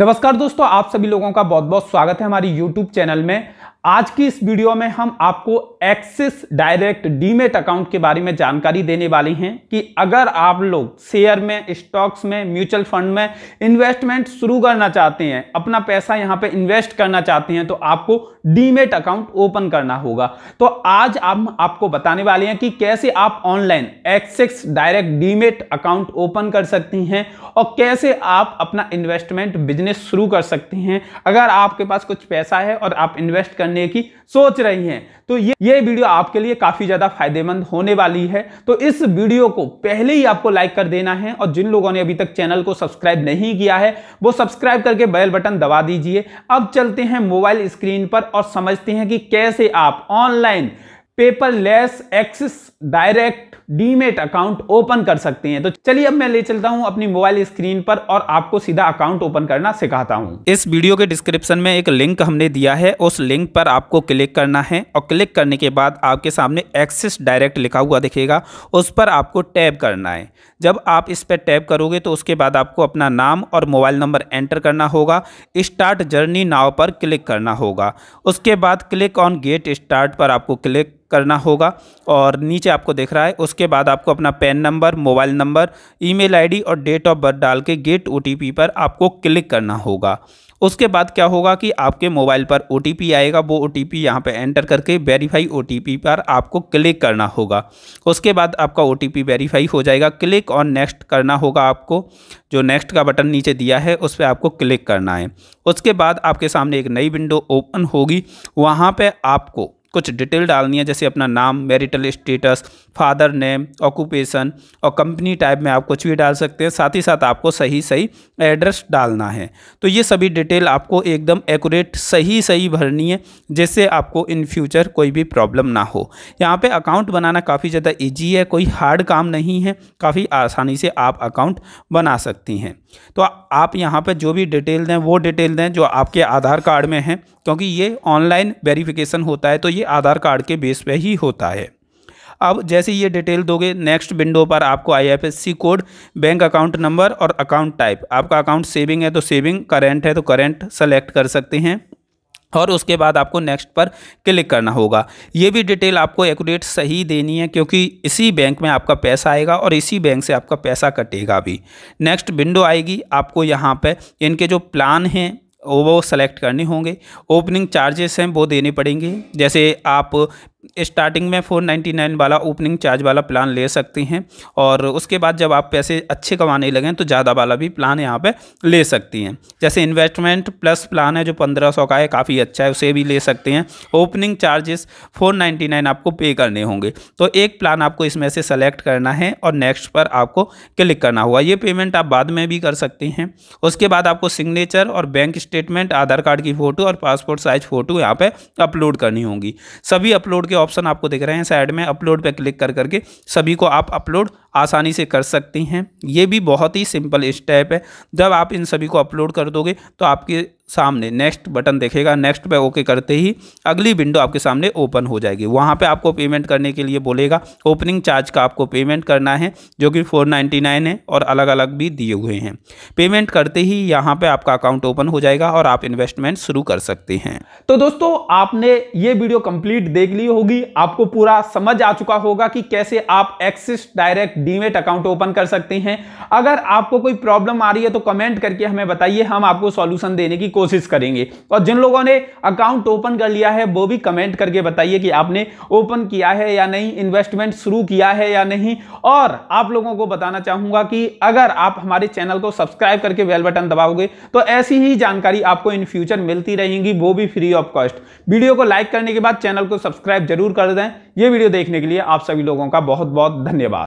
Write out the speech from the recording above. नमस्कार दोस्तों, आप सभी लोगों का बहुत बहुत स्वागत है हमारी YouTube चैनल में। आज की इस वीडियो में हम आपको एक्सिस डायरेक्ट डीमेट अकाउंट के बारे में जानकारी देने वाले हैं कि अगर आप लोग शेयर में, स्टॉक्स में, म्यूचुअल फंड में इन्वेस्टमेंट शुरू करना चाहते हैं, अपना पैसा यहां पे इन्वेस्ट करना चाहते हैं तो आपको डीमेट अकाउंट ओपन करना होगा। तो आज हम आपको बताने वाले हैं कि कैसे आप online Axis direct demat account open कर सकती हैं और कैसे आप अपना इन्वेस्टमेंट बिजनेस शुरू कर सकती हैं। अगर आपके पास कुछ पैसा है और आप इन्वेस्ट करने की सोच रही हैं तो ये वीडियो आपके लिए काफी ज्यादा फायदेमंद होने वाली है। तो इस वीडियो को पहले ही आपको लाइक कर देना है और जिन लोगों ने अभी तक चैनल को सब्सक्राइब नहीं किया है वो सब्सक्राइब करके बेल बटन दबा दीजिए। अब चलते हैं मोबाइल स्क्रीन पर और समझते हैं कि कैसे आप online paperless Axis direct demat account open कर सकते हैं। तो चलिए अब मैं ले चलता हूं अपनी मोबाइल स्क्रीन पर और आपको सीधा अकाउंट ओपन करना सिखाता हूं। इस वीडियो के डिस्क्रिप्शन में एक लिंक हमने दिया है, उस लिंक पर आपको क्लिक करना है और क्लिक करने के बाद आपके सामने एक्सिस डायरेक्ट लिखा हुआ दिखेगा, उस पर आपको टैप करना है। जब आप इस पर टैप करोगे तो उसके बाद आपको अपना नाम और मोबाइल नंबर एंटर करना होगा। स्टार्ट जर्नी नाउ पर क्लिक करना होगा। उसके बाद क्लिक ऑन गेट स्टार्ट पर आपको क्लिक करना होगा और नीचे आपको दिख रहा है। उसके बाद आपको अपना PAN number, mobile number, email ID और डेट ऑफ बर्थ डाल के गेट ओटीपी पर आपको क्लिक करना होगा। उसके बाद क्या होगा कि आपके मोबाइल पर ओटीपी आएगा, वो ओटीपी यहाँ पे एंटर करके वेरीफाई ओटीपी पर आपको क्लिक करना होगा। उसके बाद आपका ओटीपी वेरीफाई हो जाएगा। क्लिक ऑन नेक्स्ट करना होगा, आपको जो नेक्स्ट का बटन नीचे दिया है उस पर आपको क्लिक करना है। उसके बाद आपके सामने एक नई विंडो ओपन होगी, वहाँ पर आपको कुछ डिटेल डालनी है, जैसे अपना नाम, marital status, father name, occupation और कंपनी टाइप में आप कुछ भी डाल सकते हैं। साथ ही साथ आपको सही एड्रेस डालना है। तो ये सभी डिटेल आपको एकदम एक्यूरेट सही भरनी है, जिससे आपको इन फ्यूचर कोई भी प्रॉब्लम ना हो। यहाँ पे अकाउंट बनाना काफ़ी ज़्यादा ईजी है, कोई हार्ड काम नहीं है, काफ़ी आसानी से आप अकाउंट बना सकती हैं। तो आप यहाँ पर जो भी डिटेल दें वो डिटेल दें जो आपके आधार कार्ड में है, क्योंकि ये ऑनलाइन वेरिफिकेशन होता है तो ये आधार कार्ड के बेस पे ही होता है। अब जैसे ये डिटेल दोगे, नेक्स्ट विंडो पर आपको IFSC code, bank account number और अकाउंट टाइप, आपका अकाउंट सेविंग है तो सेविंग, करेंट है तो करेंट सेलेक्ट कर सकते हैं और उसके बाद आपको नेक्स्ट पर क्लिक करना होगा। ये भी डिटेल आपको एक्यूरेट सही देनी है, क्योंकि इसी बैंक में आपका पैसा आएगा और इसी बैंक से आपका पैसा कटेगा भी। नेक्स्ट विंडो आएगी, आपको यहाँ पर इनके जो प्लान हैं वो सेलेक्ट करने होंगे। ओपनिंग चार्जेस हैं वो देने पड़ेंगे, जैसे आप स्टार्टिंग में 499 वाला ओपनिंग चार्ज वाला प्लान ले सकते हैं और उसके बाद जब आप पैसे अच्छे कमाने लगें तो ज़्यादा वाला भी प्लान यहाँ पे ले सकती हैं। जैसे इन्वेस्टमेंट प्लस प्लान है जो 1500 का है, काफ़ी अच्छा है, उसे भी ले सकते हैं। ओपनिंग चार्जेस 499 आपको पे करने होंगे। तो एक प्लान आपको इसमें से सेलेक्ट करना है और नेक्स्ट पर आपको क्लिक करना होगा। ये पेमेंट आप बाद में भी कर सकते हैं। उसके बाद आपको सिग्नेचर और बैंक स्टेटमेंट, आधार कार्ड की फ़ोटो और पासपोर्ट साइज फ़ोटो यहाँ पर अपलोड करनी होंगी। सभी अपलोड के ऑप्शन आपको दिख रहे हैं साइड में, अपलोड पे क्लिक कर करके सभी को आप अपलोड आसानी से कर सकती हैं। ये भी बहुत ही सिंपल स्टेप है। जब आप इन सभी को अपलोड कर दोगे तो आपके सामने नेक्स्ट बटन देखेगा, नेक्स्ट पे ओके करते ही अगली विंडो आपके सामने ओपन हो जाएगी। वहाँ पे आपको पेमेंट करने के लिए बोलेगा। ओपनिंग चार्ज का आपको पेमेंट करना है जो कि 499 है और अलग अलग भी दिए हुए हैं। पेमेंट करते ही यहाँ पे आपका अकाउंट ओपन हो जाएगा और आप इन्वेस्टमेंट शुरू कर सकते हैं। तो दोस्तों, आपने ये वीडियो कंप्लीट देख ली होगी, आपको पूरा समझ आ चुका होगा कि कैसे आप Axis direct demat account open कर सकते हैं। अगर आपको कोई प्रॉब्लम आ रही है तो कमेंट करके हमें बताइए, हम आपको सॉल्यूशन देने की कोशिश करेंगे। और जिन लोगों ने अकाउंट ओपन कर लिया है वो भी कमेंट करके बताइए कि आपने ओपन किया है या नहीं, इन्वेस्टमेंट शुरू किया है या नहीं। और आप लोगों को बताना चाहूंगा कि अगर आप हमारे चैनल को सब्सक्राइब करके बेल बटन दबाओगे तो ऐसी ही जानकारी आपको इन फ्यूचर मिलती रहेगी, वो भी फ्री ऑफ कॉस्ट। वीडियो को लाइक करने के बाद चैनल को सब्सक्राइब जरूर कर दें। यह वीडियो देखने के लिए आप सभी लोगों का बहुत बहुत धन्यवाद।